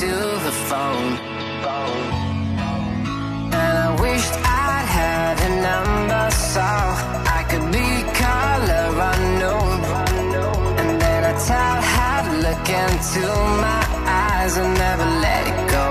to the phone, and I wished I'd had a number so I could be color unknown. And then I taught her to look into my eyes and never let it go.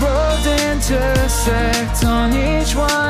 Roads intersect on each one.